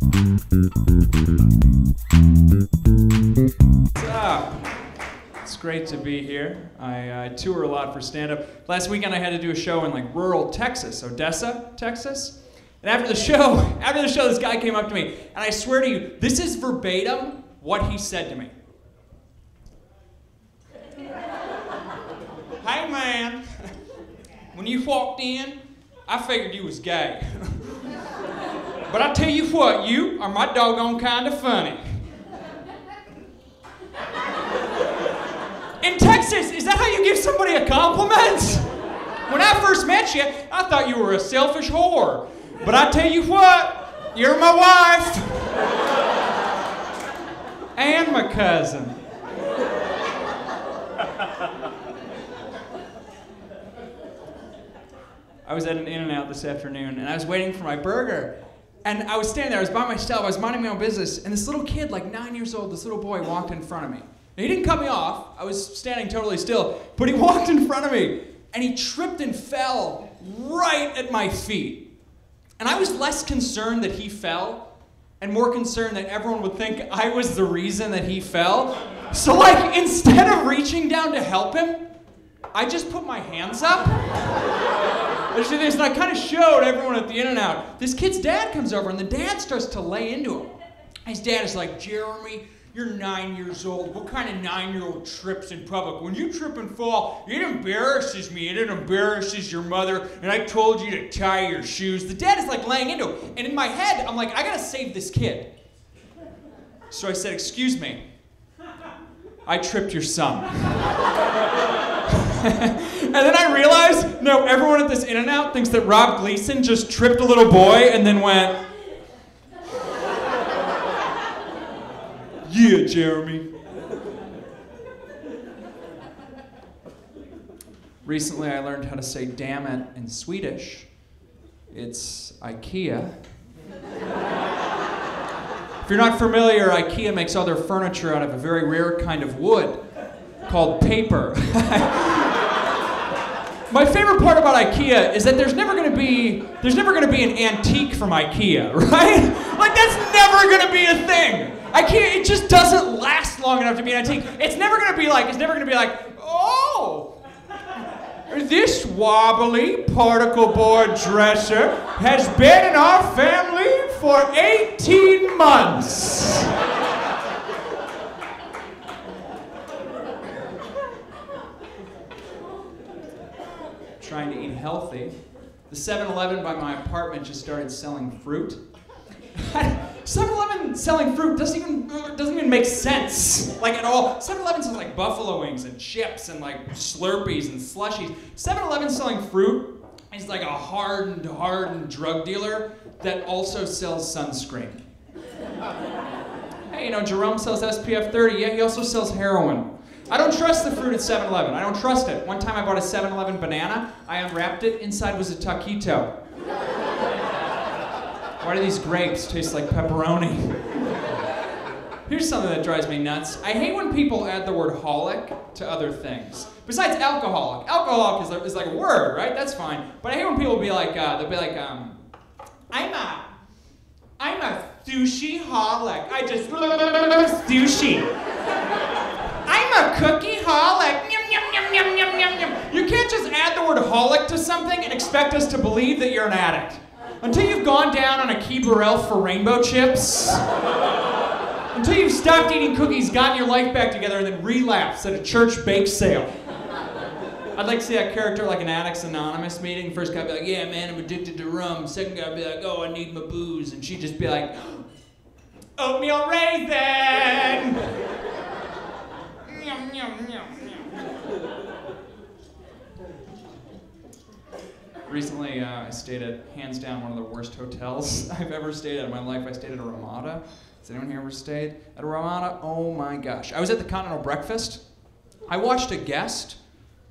What's up? It's great to be here. I tour a lot for stand-up. Last weekend I had to do a show in like rural Texas, Odessa, Texas. And after the show, this guy came up to me, and I swear to you, this is verbatim what he said to me. Hey man, when you walked in, I figured you was gay. But I tell you what, you are my doggone kind of funny. In Texas, is that how you give somebody a compliment? When I first met you, I thought you were a selfish whore. But I tell you what, you're my wife. And my cousin. I was at an In-N-Out this afternoon, and I was waiting for my burger. And I was standing there, I was by myself, I was minding my own business, and this little kid, like 9 years old, this little boy walked in front of me. And he didn't cut me off, I was standing totally still, but he walked in front of me, and he tripped and fell right at my feet. And I was less concerned that he fell, and more concerned that everyone would think I was the reason that he fell. So like, instead of reaching down to help him, I just put my hands up. And I kind of showed everyone at the In-N-Out. This kid's dad comes over, and the dad starts to lay into him. His dad is like, Jeremy, you're 9 years old. What kind of 9-year-old trips in public? When you trip and fall, it embarrasses me, and it embarrasses your mother, and I told you to tie your shoes. The dad is like laying into him. And in my head, I'm like, I gotta save this kid. So I said, excuse me, I tripped your son. And then I realized, no, everyone at this In-N-Out thinks that Rob Gleeson just tripped a little boy and then went, yeah, Jeremy. Recently, I learned how to say damn it in Swedish. It's IKEA. If you're not familiar, IKEA makes all their furniture out of a very rare kind of wood called paper. My favorite part about IKEA is that there's never gonna be an antique from IKEA, right? Like that's never gonna be a thing. IKEA, it just doesn't last long enough to be an antique. It's never gonna be like, oh, this wobbly particle board dresser has been in our family for 18 months. Trying to eat healthy. The 7-Eleven by my apartment just started selling fruit. 7-Eleven selling fruit doesn't even make sense, like at all. 7-Eleven sells like buffalo wings and chips and like Slurpees and slushies. 7-Eleven selling fruit is like a hardened drug dealer that also sells sunscreen. Hey, you know, Jerome sells SPF 30, yeah, he also sells heroin. I don't trust the fruit at 7-Eleven. I don't trust it. One time I bought a 7-Eleven banana. I unwrapped it. Inside was a taquito. Why do these grapes taste like pepperoni? Here's something that drives me nuts. I hate when people add the word holic to other things. Besides alcoholic. Alcoholic is like a word, right? That's fine. But I hate when people be like, I'm a sushi-holic. I just sushi. I'm a cookie-holic. Yum, yum, yum, yum, yum, yum, yum. You can't just add the word holic to something and expect us to believe that you're an addict. Until you've gone down on a Keebler Elf for rainbow chips. Until you've stopped eating cookies, gotten your life back together, and then relapsed at a church bake sale. I'd like to see that character like an Addicts Anonymous meeting. First guy be like, yeah, man, I'm addicted to rum. Second guy be like, oh, I need my booze. And she'd just be like, oatmeal raisin! Recently, I stayed at, hands down, one of the worst hotels I've ever stayed at in my life. I stayed at a Ramada. Has anyone here ever stayed at a Ramada? Oh my gosh. I was at the Continental Breakfast. I watched a guest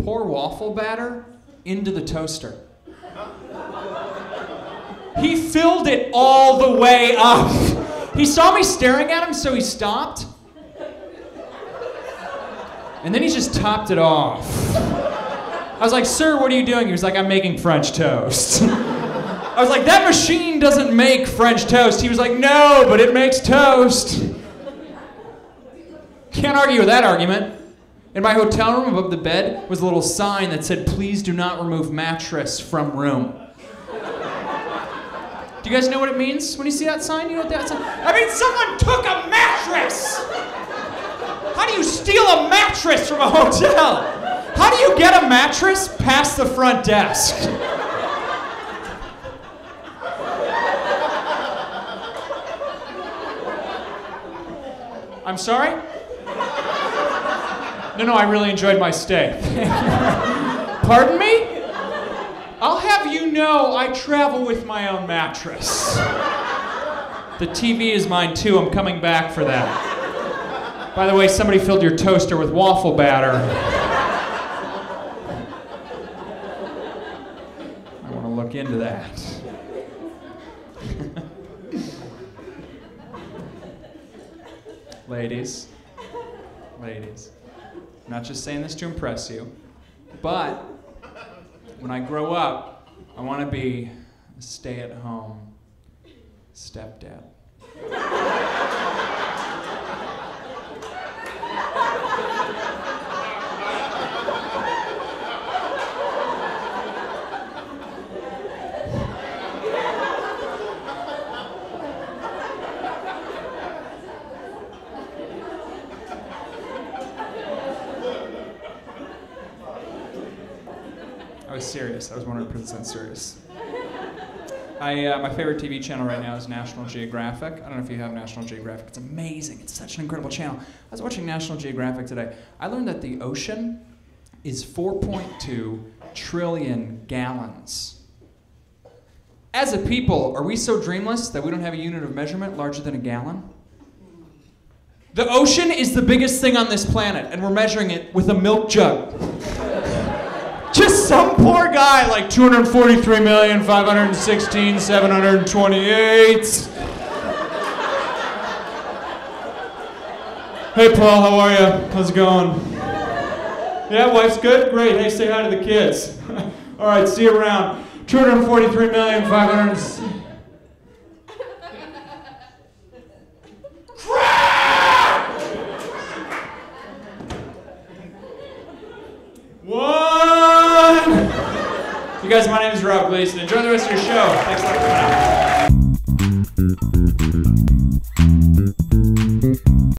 pour waffle batter into the toaster. He filled it all the way up. He saw me staring at him, so he stopped. And then he just topped it off. I was like, sir, what are you doing? He was like, I'm making French toast. I was like, that machine doesn't make French toast. He was like, no, but it makes toast. Can't argue with that argument. In my hotel room above the bed was a little sign that said, please do not remove mattress from room. Do you guys know what it means when you see that sign? You know what that sign? I mean, someone took a mattress! How do you steal a mattress from a hotel? How do you get a mattress past the front desk? I'm sorry? No, I really enjoyed my stay. Pardon me? I'll have you know I travel with my own mattress. The TV is mine too, I'm coming back for that. By the way, somebody filled your toaster with waffle batter. I want to look into that. Ladies, ladies. I'm not just saying this to impress you, but when I grow up, I want to be a stay-at-home stepdad. Serious. I was 100% serious. My favorite TV channel right now is National Geographic. I don't know if you have National Geographic. It's amazing. It's such an incredible channel. I was watching National Geographic today. I learned that the ocean is 4.2 trillion gallons. As a people, are we so dreamless that we don't have a unit of measurement larger than a gallon? The ocean is the biggest thing on this planet, and we're measuring it with a milk jug. Just some poor guy like 243,516,728. Hey, Paul, how are you? How's it going? Yeah, wife's good? Great. Hey, say hi to the kids. All right, see you around. 243,500. You guys, my name is Rob Gleeson. Enjoy the rest of your show. Thanks a lot for coming out.